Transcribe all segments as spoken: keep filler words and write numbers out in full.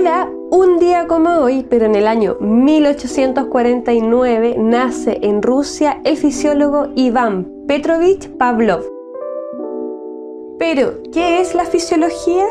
Hola, un día como hoy, pero en el año mil ochocientos cuarenta y nueve, nace en Rusia el fisiólogo Iván Petrovich Pavlov. Pero, ¿qué es la fisiología?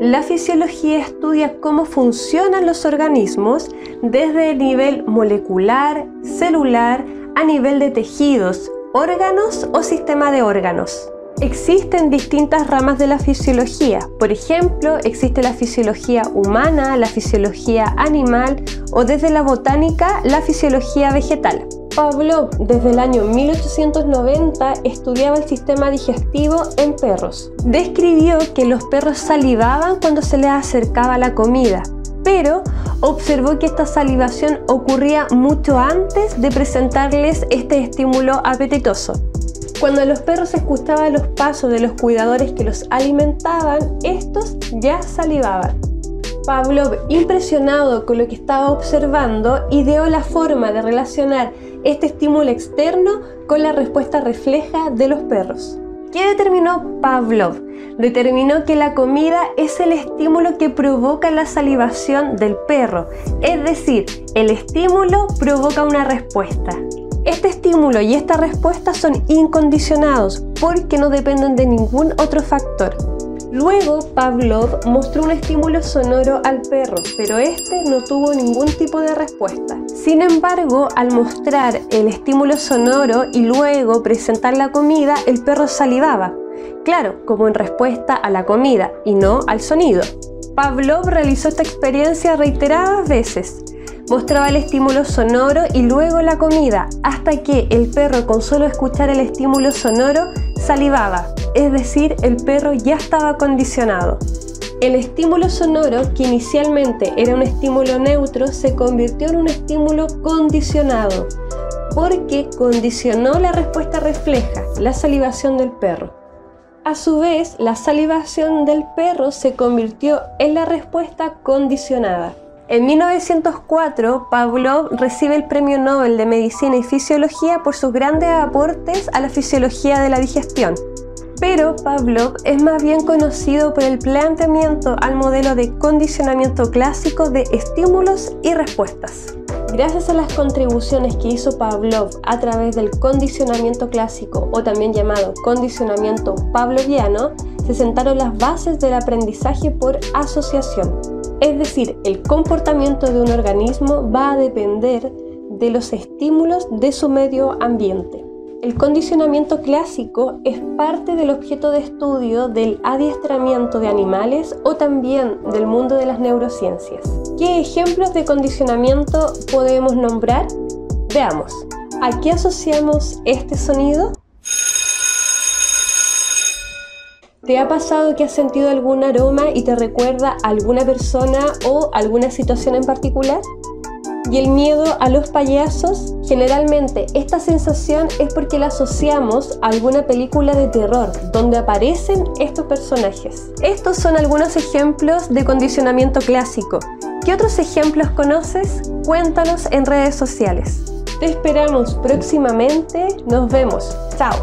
La fisiología estudia cómo funcionan los organismos desde el nivel molecular, celular, a nivel de tejidos, órganos o sistema de órganos. Existen distintas ramas de la fisiología, por ejemplo, existe la fisiología humana, la fisiología animal o desde la botánica, la fisiología vegetal. Pavlov, desde el año mil ochocientos noventa, estudiaba el sistema digestivo en perros. Describió que los perros salivaban cuando se les acercaba la comida, pero observó que esta salivación ocurría mucho antes de presentarles este estímulo apetitoso. Cuando los perros escuchaban los pasos de los cuidadores que los alimentaban, estos ya salivaban. Pavlov, impresionado con lo que estaba observando, ideó la forma de relacionar este estímulo externo con la respuesta refleja de los perros. ¿Qué determinó Pavlov? Determinó que la comida es el estímulo que provoca la salivación del perro, es decir, el estímulo provoca una respuesta. Este estímulo y esta respuesta son incondicionados porque no dependen de ningún otro factor. Luego, Pavlov mostró un estímulo sonoro al perro, pero este no tuvo ningún tipo de respuesta. Sin embargo, al mostrar el estímulo sonoro y luego presentar la comida, el perro salivaba. Claro, como en respuesta a la comida y no al sonido. Pavlov realizó esta experiencia reiteradas veces. Mostraba el estímulo sonoro y luego la comida, hasta que el perro con solo escuchar el estímulo sonoro salivaba, es decir, el perro ya estaba condicionado. El estímulo sonoro, que inicialmente era un estímulo neutro, se convirtió en un estímulo condicionado, porque condicionó la respuesta refleja, la salivación del perro. A su vez, la salivación del perro se convirtió en la respuesta condicionada. En mil novecientos cuatro, Pavlov recibe el Premio Nobel de Medicina y Fisiología por sus grandes aportes a la fisiología de la digestión. Pero Pavlov es más bien conocido por el planteamiento al modelo de condicionamiento clásico de estímulos y respuestas. Gracias a las contribuciones que hizo Pavlov a través del condicionamiento clásico, o también llamado condicionamiento pavloviano, se sentaron las bases del aprendizaje por asociación. Es decir, el comportamiento de un organismo va a depender de los estímulos de su medio ambiente. El condicionamiento clásico es parte del objeto de estudio del adiestramiento de animales o también del mundo de las neurociencias. ¿Qué ejemplos de condicionamiento podemos nombrar? Veamos, ¿a qué asociamos este sonido? ¿Te ha pasado que has sentido algún aroma y te recuerda a alguna persona o alguna situación en particular? ¿Y el miedo a los payasos? Generalmente esta sensación es porque la asociamos a alguna película de terror donde aparecen estos personajes. Estos son algunos ejemplos de condicionamiento clásico. ¿Qué otros ejemplos conoces? Cuéntanos en redes sociales. Te esperamos próximamente. Nos vemos. Chao.